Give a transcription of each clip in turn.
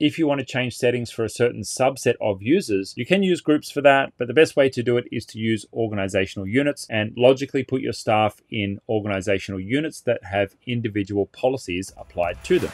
If you want to change settings for a certain subset of users, you can use groups for that, but the best way to do it is to use organizational units and logically put your staff in organizational units that have individual policies applied to them.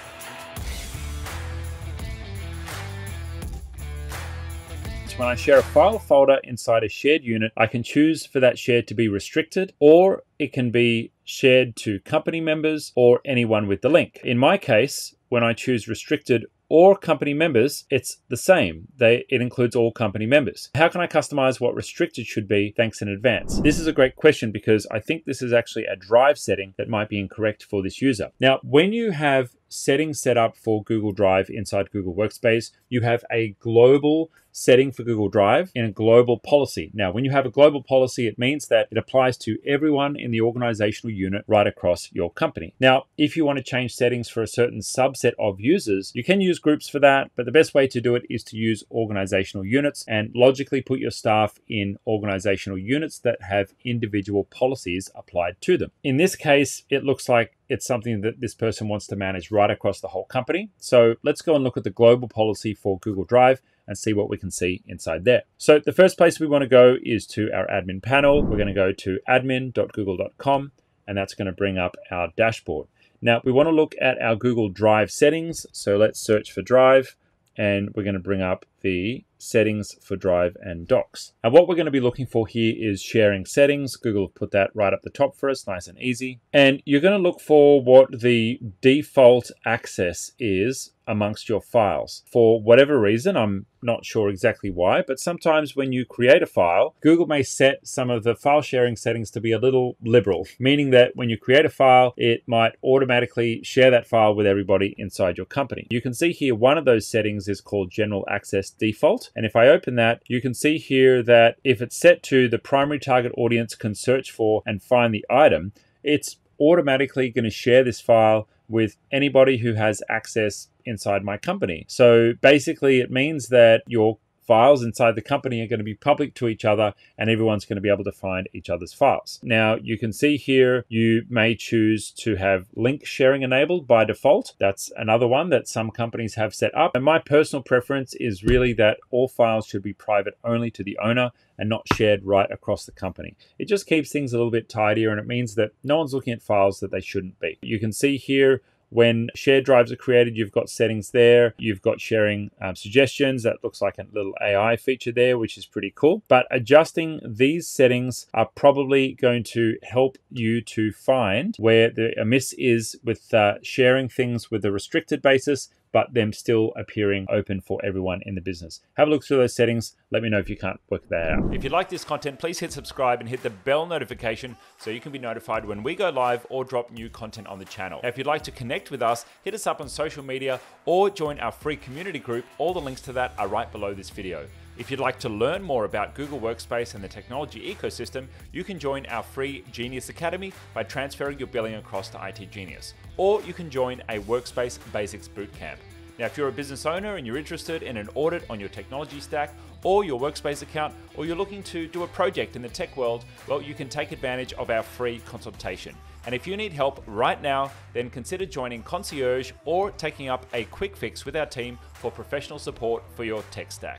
When I share a file folder inside a shared unit, I can choose for that share to be restricted, or it can be shared to company members or anyone with the link. In my case, when I choose restricted or company members, it's the same. It includes all company members. How can I customize what restricted should be? Thanks in advance. This is a great question because I think this is actually a drive setting that might be incorrect for this user. Now, when you have settings set up for Google Drive inside Google Workspace, you have a global setting for Google Drive and a global policy. Now, when you have a global policy, it means that it applies to everyone in the organizational unit right across your company. Now, if you want to change settings for a certain subset of users, you can use groups for that, but the best way to do it is to use organizational units and logically put your staff in organizational units that have individual policies applied to them. In this case, it looks like it's something that this person wants to manage right across the whole company. So let's go and look at the global policy for Google Drive and see what we can see inside there. So the first place we want to go is to our admin panel. We're going to go to admin.google.com, and that's going to bring up our dashboard. Now we want to look at our Google Drive settings. So let's search for Drive, and we're going to bring up the settings for Drive and Docs. And what we're going to be looking for here is sharing settings. Google put that right up the top for us, nice and easy. And you're going to look for what the default access is amongst your files. For whatever reason, I'm not sure exactly why, but sometimes when you create a file, Google may set some of the file sharing settings to be a little liberal, meaning that when you create a file, it might automatically share that file with everybody inside your company. You can see here one of those settings is called General Access Default. And if I open that, you can see here that if it's set to the primary target audience can search for and find the item, it's automatically going to share this file with anybody who has access inside my company. So basically it means that your files inside the company are going to be public to each other and everyone's going to be able to find each other's files. Now you can see here, you may choose to have link sharing enabled by default. That's another one that some companies have set up. And my personal preference is really that all files should be private only to the owner and not shared right across the company. It just keeps things a little bit tidier and it means that no one's looking at files that they shouldn't be. You can see here, when shared drives are created, you've got settings there. You've got sharing suggestions. That looks like a little AI feature there, which is pretty cool. But adjusting these settings are probably going to help you to find where the miss is with sharing things with a restricted basis, but them still appearing open for everyone in the business. Have a look through those settings. Let me know if you can't work that out. If you like this content, please hit subscribe and hit the bell notification so you can be notified when we go live or drop new content on the channel. Now, if you'd like to connect with us, hit us up on social media or join our free community group. All the links to that are right below this video. If you'd like to learn more about Google Workspace and the technology ecosystem, you can join our free Genius Academy by transferring your billing across to IT Genius, or you can join a Workspace Basics Bootcamp. Now, if you're a business owner and you're interested in an audit on your technology stack or your Workspace account, or you're looking to do a project in the tech world, well, you can take advantage of our free consultation. And if you need help right now, then consider joining Concierge or taking up a Quick Fix with our team for professional support for your tech stack.